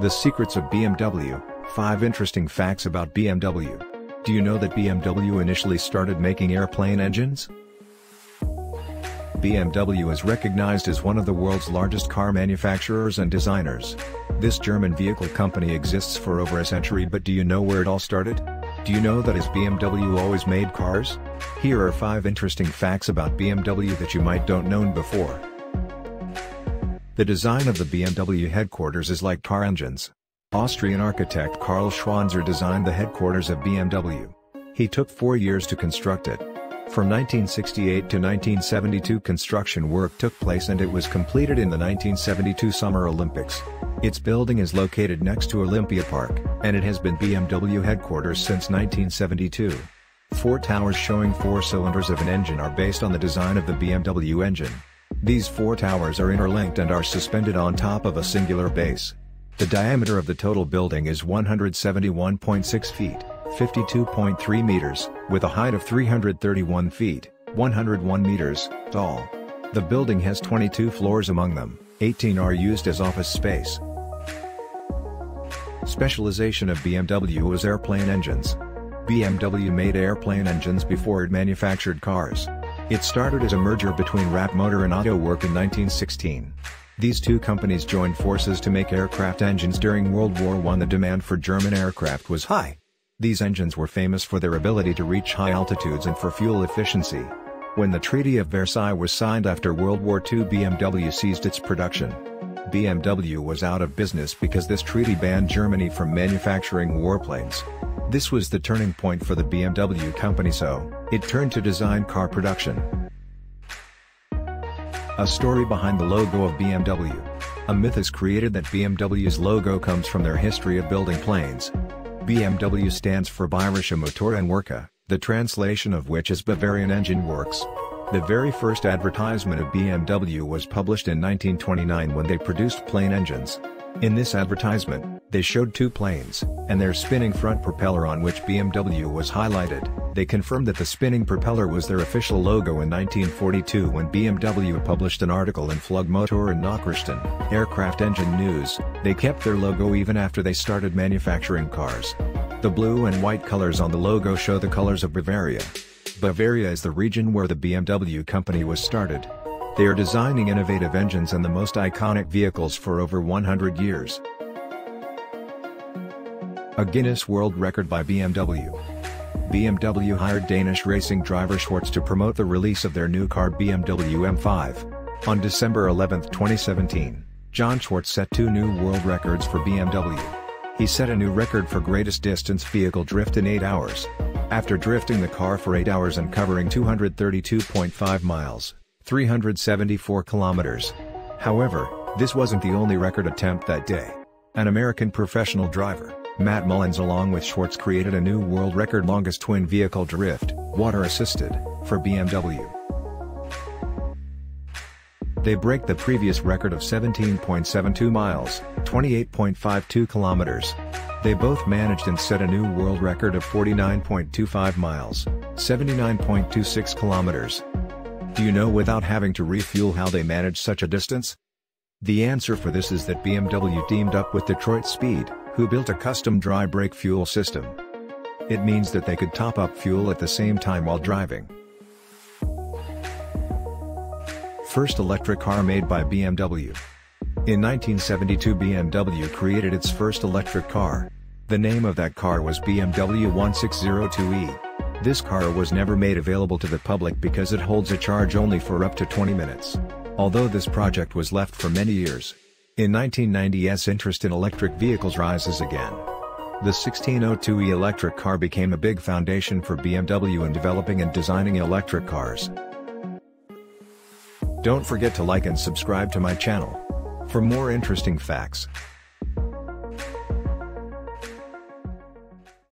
The secrets of BMW, 5 interesting facts about BMW. Do you know that BMW initially started making airplane engines? BMW is recognized as one of the world's largest car manufacturers and designers. This German vehicle company exists for over a century, but do you know where it all started? Do you know that is BMW always made cars? Here are 5 interesting facts about BMW that you might don't known before. The design of the BMW headquarters is like car engines. Austrian architect Karl Schwanzer designed the headquarters of BMW. He took 4 years to construct it. From 1968 to 1972 construction work took place and it was completed in the 1972 Summer Olympics. Its building is located next to Olympia Park, and it has been BMW headquarters since 1972. 4 towers showing 4 cylinders of an engine are based on the design of the BMW engine. These 4 towers are interlinked and are suspended on top of a singular base. The diameter of the total building is 171.6 feet, 52.3 meters, with a height of 331 feet, 101 meters, tall. The building has 22 floors, among them, 18 are used as office space. Specialization of BMW is airplane engines. BMW made airplane engines before it manufactured cars. It started as a merger between Rapp Motor and Auto Werk in 1916. These 2 companies joined forces to make aircraft engines during World War I. The demand for German aircraft was high. These engines were famous for their ability to reach high altitudes and for fuel efficiency. When the Treaty of Versailles was signed after World War II, BMW ceased its production. BMW was out of business because this treaty banned Germany from manufacturing warplanes. This was the turning point for the BMW company, so it turned to design car production. A story behind the logo of BMW. A myth is created that BMW's logo comes from their history of building planes. BMW stands for Bayerische Motoren Werke, the translation of which is Bavarian Engine Works. The very first advertisement of BMW was published in 1929 when they produced plane engines. In this advertisement, they showed 2 planes, and their spinning front propeller on which BMW was highlighted. They confirmed that the spinning propeller was their official logo in 1942 when BMW published an article in Flugmotor und Nachrichten, Aircraft Engine News. They kept their logo even after they started manufacturing cars. The blue and white colors on the logo show the colors of Bavaria. Bavaria is the region where the BMW company was started. They are designing innovative engines and the most iconic vehicles for over 100 years. A Guinness World Record by BMW. BMW hired Danish racing driver Schwartz to promote the release of their new car BMW M5. On December 11, 2017, John Schwartz set 2 new world records for BMW. He set a new record for greatest distance vehicle drift in 8 hours. After drifting the car for 8 hours and covering 232.5 miles, 374 kilometers. However, this wasn't the only record attempt that day. An American professional driver, Matt Mullins, along with Schwartz, created a new world record longest twin vehicle drift, water-assisted, for BMW. They break the previous record of 17.72 miles, 28.52 kilometers. They both managed and set a new world record of 49.25 miles, 79.26 kilometers. Do you know without having to refuel how they managed such a distance? The answer for this is that BMW teamed up with Detroit Speed, who built a custom dry brake fuel system. It means that they could top up fuel at the same time while driving. First electric car made by BMW. In 1972, BMW created its first electric car. The name of that car was BMW 1602E. This car was never made available to the public because it holds a charge only for up to 20 minutes. Although this project was left for many years, in 1990s interest in electric vehicles rises again. The 1602E electric car became a big foundation for BMW in developing and designing electric cars. Don't forget to like and subscribe to my channel for more interesting facts.